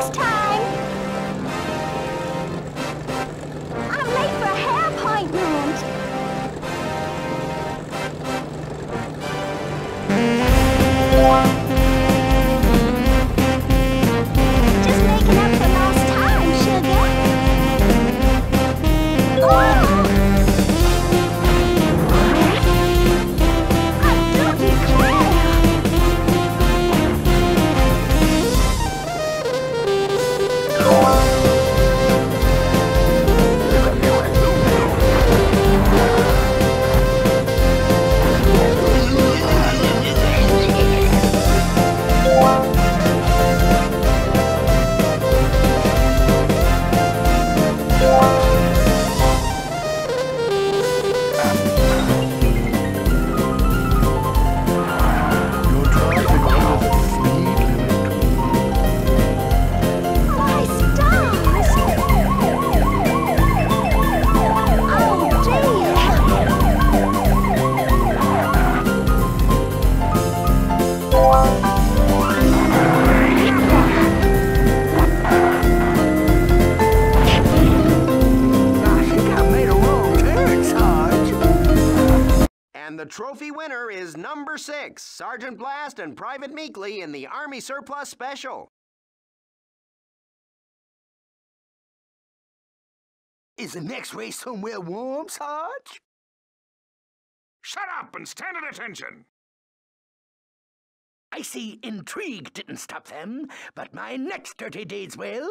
next time! I'm late for a hair appointment! And the trophy winner is number 6, Sergeant Blast and Private Meekley in the Army Surplus Special. Is the next race somewhere warm, Sarge? Shut up and stand at attention! I see intrigue didn't stop them, but my next 30 days will.